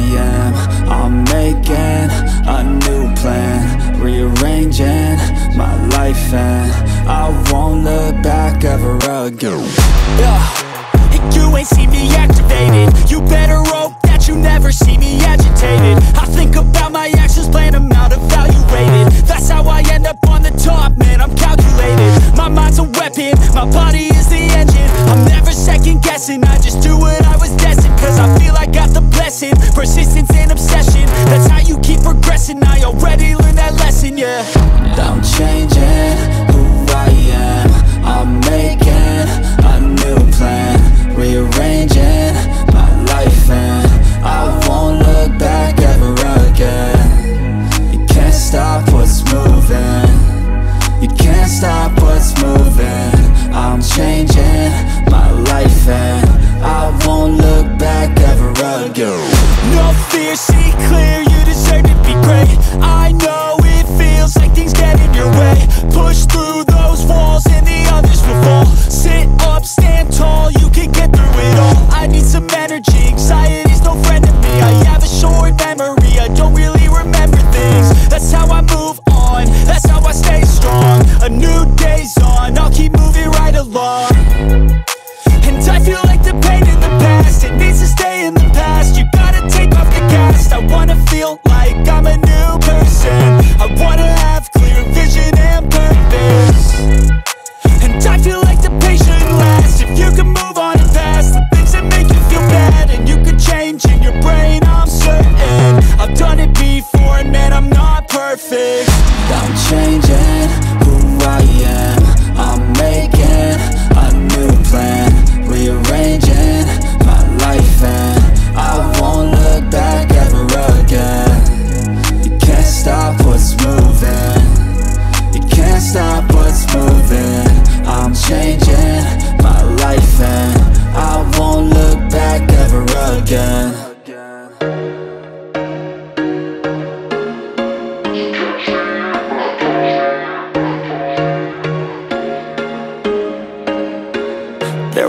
am. I'm making a new plan, rearranging my life, and I won't look back ever again. And you ain't see me activated. You better hope that you never see me agitated. I think about my actions, plan them out, evaluated. That's how I end up on the top, man, I'm calculated. My mind's a weapon, my body is the engine. I'm never second guessing, I just do what I was destined. Cause I feel I got the blessing, persistence and obsession. That's how you keep progressing, I already learned that lesson, yeah. I'm changing who I am. I'm making a new plan, rearranging my life, and I won't look back ever again. You can't stop what's moving, you can't stop what's moving. I'm changing my life, and I won't look back ever again. No fear, see clear, you deserve to be great. I know it feels like things get in your way. Push through those walls and the others will fall. Sit up, stand tall, you can get through it all. I need some energy, anxiety's no friend to me. I have a short memory, I don't really remember things. That's how I move on, that's how I stay strong. A new day's on, I'll keep moving right along. And I feel like the pain in the past, it needs to stay in the past. You gotta take off the cast. I wanna feel like I'm a new person. I wanna have clear vision and purpose. And I feel like the pain should last. If you can move on and past the things that make you feel bad, and you can change in your brain, I'm certain. I've done it before and man, I'm not perfect. I'm changing who I am. I'm making a new plan, rearranging my life, and I won't look back ever again. You can't stop what's moving, you can't stop what's moving. I'm changing my life, and I won't look back ever again. There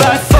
I fall.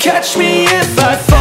Catch me if I fall.